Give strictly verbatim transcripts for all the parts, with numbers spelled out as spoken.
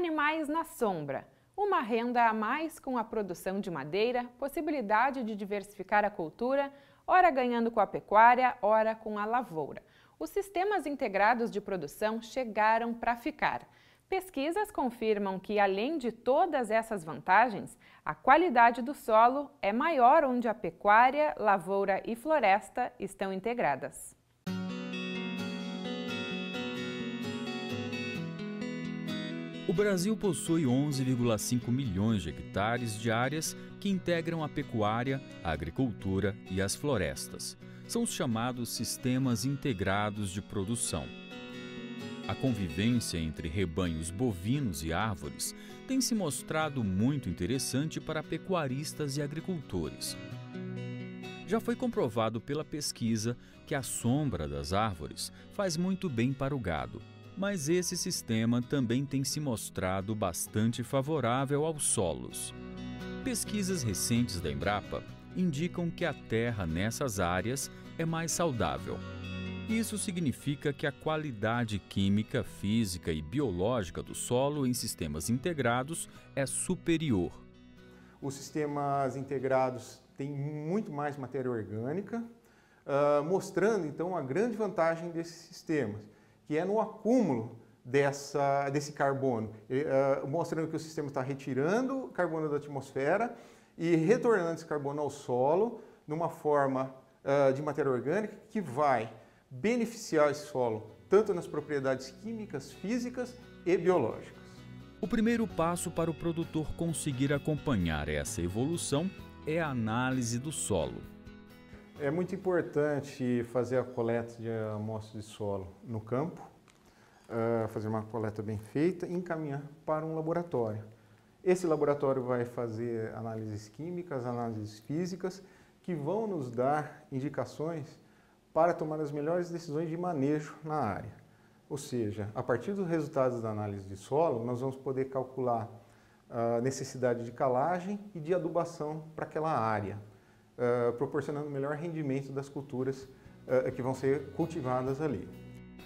Animais na sombra. Uma renda a mais com a produção de madeira, possibilidade de diversificar a cultura, ora ganhando com a pecuária, ora com a lavoura. Os sistemas integrados de produção chegaram para ficar. Pesquisas confirmam que, além de todas essas vantagens, a qualidade do solo é maior onde a pecuária, lavoura e floresta estão integradas. O Brasil possui onze vírgula cinco milhões de hectares de áreas que integram a pecuária, a agricultura e as florestas. São os chamados sistemas integrados de produção. A convivência entre rebanhos bovinos e árvores tem se mostrado muito interessante para pecuaristas e agricultores. Já foi comprovado pela pesquisa que a sombra das árvores faz muito bem para o gado, mas esse sistema também tem se mostrado bastante favorável aos solos. Pesquisas recentes da Embrapa indicam que a terra nessas áreas é mais saudável. Isso significa que a qualidade química, física e biológica do solo em sistemas integrados é superior. Os sistemas integrados têm muito mais matéria orgânica, uh, mostrando então a grande vantagem desses sistemas, que é no acúmulo dessa, desse carbono, uh, mostrando que o sistema está retirando carbono da atmosfera e retornando esse carbono ao solo numa forma uh, de matéria orgânica que vai beneficiar esse solo, tanto nas propriedades químicas, físicas e biológicas. O primeiro passo para o produtor conseguir acompanhar essa evolução é a análise do solo. É muito importante fazer a coleta de amostras de solo no campo, fazer uma coleta bem feita e encaminhar para um laboratório. Esse laboratório vai fazer análises químicas, análises físicas, que vão nos dar indicações para tomar as melhores decisões de manejo na área. Ou seja, a partir dos resultados da análise de solo, nós vamos poder calcular a necessidade de calagem e de adubação para aquela área, proporcionando o melhor rendimento das culturas que vão ser cultivadas ali.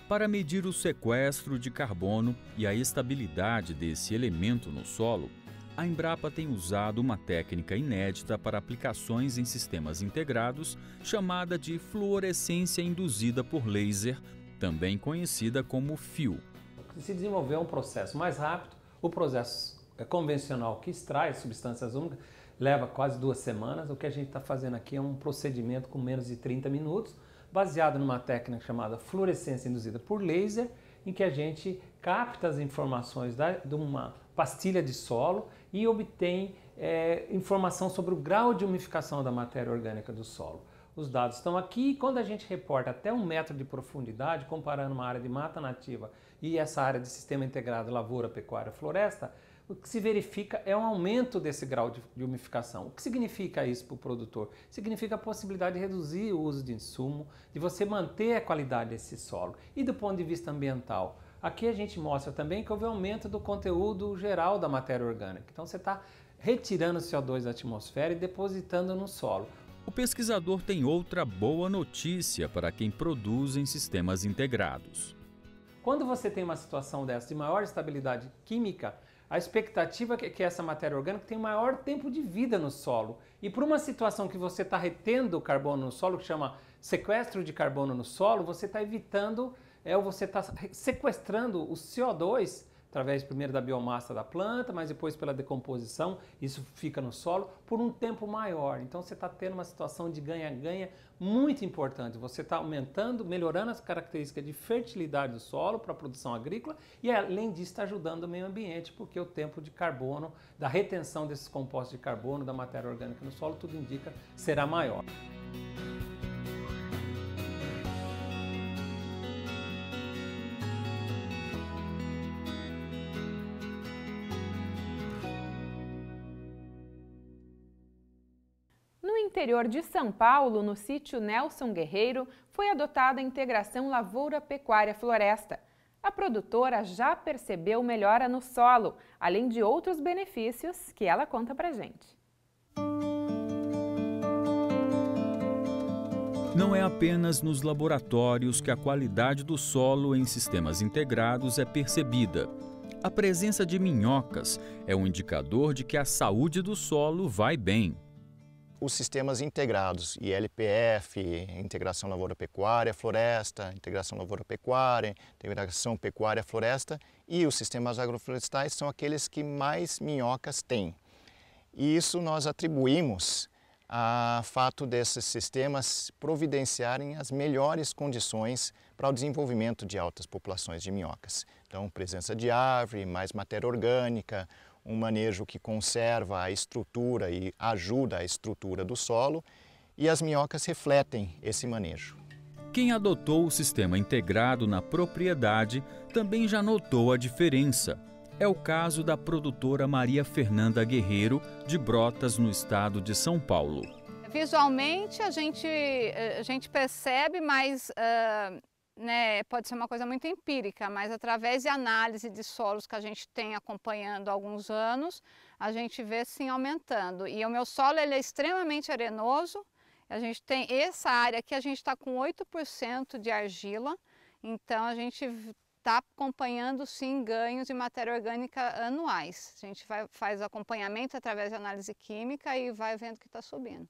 Para medir o sequestro de carbono e a estabilidade desse elemento no solo, a Embrapa tem usado uma técnica inédita para aplicações em sistemas integrados, chamada de fluorescência induzida por laser, também conhecida como fio. Se desenvolver um processo mais rápido, o processo convencional que extrai substâncias únicas leva quase duas semanas. O que a gente está fazendo aqui é um procedimento com menos de trinta minutos, baseado numa técnica chamada fluorescência induzida por laser, em que a gente capta as informações da, de uma pastilha de solo e obtém é, informação sobre o grau de umificação da matéria orgânica do solo. Os dados estão aqui e quando a gente reporta até um metro de profundidade, comparando uma área de mata nativa e essa área de sistema integrado lavoura, pecuária, floresta, o que se verifica é um aumento desse grau de, de umificação. O que significa isso para o produtor? Significa a possibilidade de reduzir o uso de insumo, de você manter a qualidade desse solo. E do ponto de vista ambiental, aqui a gente mostra também que houve aumento do conteúdo geral da matéria orgânica. Então você está retirando o C O dois da atmosfera e depositando no solo. O pesquisador tem outra boa notícia para quem produz em sistemas integrados. Quando você tem uma situação dessa de maior estabilidade química, a expectativa é que essa matéria orgânica tem maior tempo de vida no solo. E para uma situação que você está retendo carbono no solo, que chama sequestro de carbono no solo, você está evitando, é, você está sequestrando o C O dois, através primeiro da biomassa da planta, mas depois pela decomposição, isso fica no solo por um tempo maior. Então você está tendo uma situação de ganha-ganha muito importante. Você está aumentando, melhorando as características de fertilidade do solo para a produção agrícola e além disso está ajudando o meio ambiente, porque o tempo de carbono, da retenção desses compostos de carbono, da matéria orgânica no solo, tudo indica será maior. No interior de São Paulo, no sítio Nelson Guerreiro, foi adotada a integração lavoura-pecuária-floresta. A produtora já percebeu melhora no solo, além de outros benefícios que ela conta pra gente. Não é apenas nos laboratórios que a qualidade do solo em sistemas integrados é percebida. a presença de minhocas é um indicador de que a saúde do solo vai bem. Os sistemas integrados, I L P F, integração lavoura-pecuária, floresta, integração lavoura-pecuária, integração pecuária-floresta, e os sistemas agroflorestais são aqueles que mais minhocas têm. E isso nós atribuímos ao fato desses sistemas providenciarem as melhores condições para o desenvolvimento de altas populações de minhocas. Então, presença de árvore, mais matéria orgânica, um manejo que conserva a estrutura e ajuda a estrutura do solo, e as minhocas refletem esse manejo. Quem adotou o sistema integrado na propriedade também já notou a diferença. É o caso da produtora Maria Fernanda Guerreiro, de Brotas, no estado de São Paulo. Visualmente a gente, a gente percebe, mas uh, né, pode ser uma coisa muito empírica, mas através de análise de solos que a gente tem acompanhando há alguns anos, a gente vê sim aumentando. E o meu solo ele é extremamente arenoso, a gente tem essa área aqui, a gente está com oito por cento de argila, então a gente está acompanhando sim ganhos de matéria orgânica anuais. A gente vai, faz acompanhamento através de análise química e vai vendo que está subindo.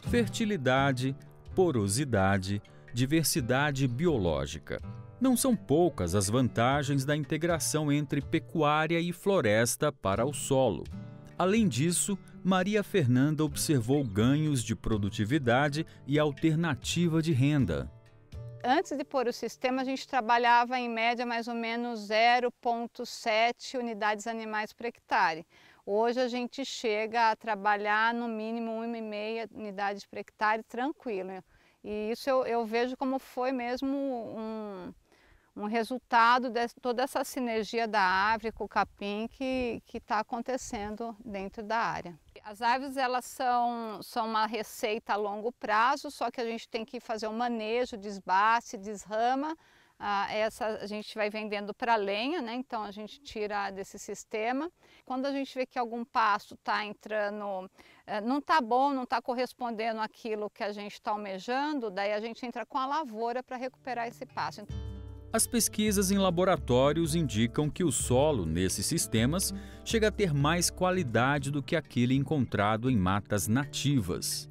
Fertilidade, porosidade, diversidade biológica. Não são poucas as vantagens da integração entre pecuária e floresta para o solo. Além disso, Maria Fernanda observou ganhos de produtividade e alternativa de renda. Antes de pôr o sistema, a gente trabalhava em média mais ou menos zero vírgula sete unidades animais por hectare. Hoje a gente chega a trabalhar no mínimo uma vírgula cinco unidades por hectare tranquilo. E isso eu, eu vejo como foi mesmo um, um resultado de toda essa sinergia da árvore com o capim que está acontecendo dentro da área. As árvores elas são, são uma receita a longo prazo, só que a gente tem que fazer um manejo, desbaste, desrama. Ah, essa a gente vai vendendo para lenha, né? Então a gente tira desse sistema. Quando a gente vê que algum pasto está entrando, não está bom, não está correspondendo àquilo que a gente está almejando, daí a gente entra com a lavoura para recuperar esse pasto. As pesquisas em laboratórios indicam que o solo nesses sistemas chega a ter mais qualidade do que aquele encontrado em matas nativas.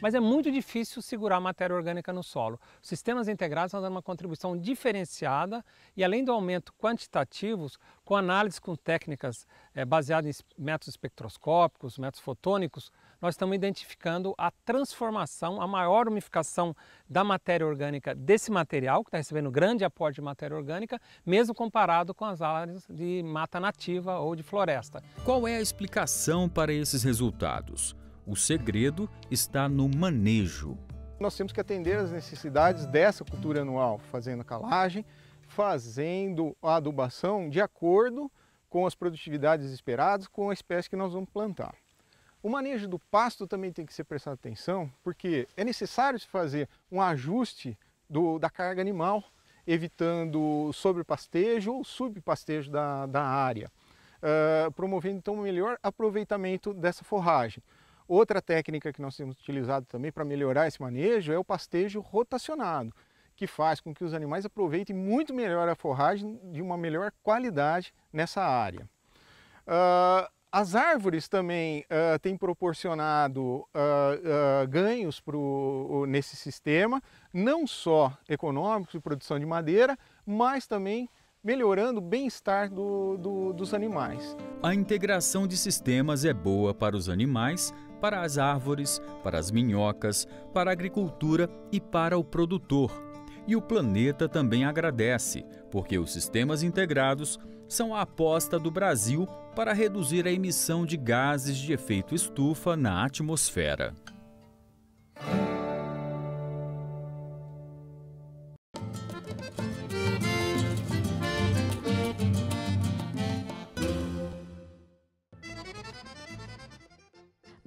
Mas é muito difícil segurar a matéria orgânica no solo. Os sistemas integrados estão dando uma contribuição diferenciada e, além do aumento quantitativo, com análise com técnicas é, baseadas em métodos espectroscópicos, métodos fotônicos, nós estamos identificando a transformação, a maior umificação da matéria orgânica desse material, que está recebendo grande aporte de matéria orgânica, mesmo comparado com as áreas de mata nativa ou de floresta. Qual é a explicação para esses resultados? O segredo está no manejo. Nós temos que atender às necessidades dessa cultura anual, fazendo a calagem, fazendo a adubação de acordo com as produtividades esperadas, com a espécie que nós vamos plantar. O manejo do pasto também tem que ser prestado atenção, porque é necessário fazer um ajuste do, da carga animal, evitando sobrepastejo ou subpastejo da, da área, uh, promovendo então um melhor aproveitamento dessa forragem. Outra técnica que nós temos utilizado também para melhorar esse manejo é o pastejo rotacionado, que faz com que os animais aproveitem muito melhor a forragem, de uma melhor qualidade nessa área. Uh, As árvores também uh, têm proporcionado uh, uh, ganhos pro, uh, nesse sistema, não só econômicos de produção de madeira, mas também melhorando o bem-estar do, do, dos animais. A integração de sistemas é boa para os animais, para as árvores, para as minhocas, para a agricultura e para o produtor. E o planeta também agradece, porque os sistemas integrados são a aposta do Brasil para reduzir a emissão de gases de efeito estufa na atmosfera.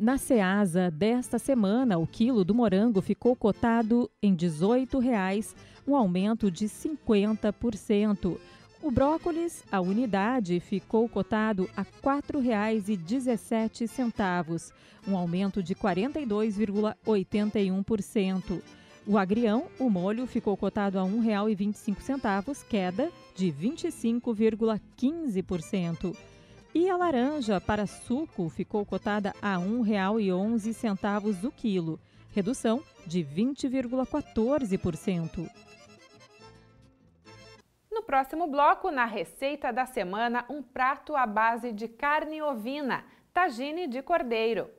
Na Ceasa, desta semana, o quilo do morango ficou cotado em dezoito reais, um aumento de cinquenta por cento. O brócolis, a unidade, ficou cotado a quatro reais e dezessete centavos, um aumento de quarenta e dois vírgula oitenta e um por cento. O agrião, o molho, ficou cotado a um real e vinte e cinco centavos, queda de vinte e cinco vírgula quinze por cento. E a laranja para suco ficou cotada a um real e onze centavos o quilo, redução de vinte vírgula quatorze por cento. No próximo bloco, na receita da semana, um prato à base de carne ovina, tagine de cordeiro.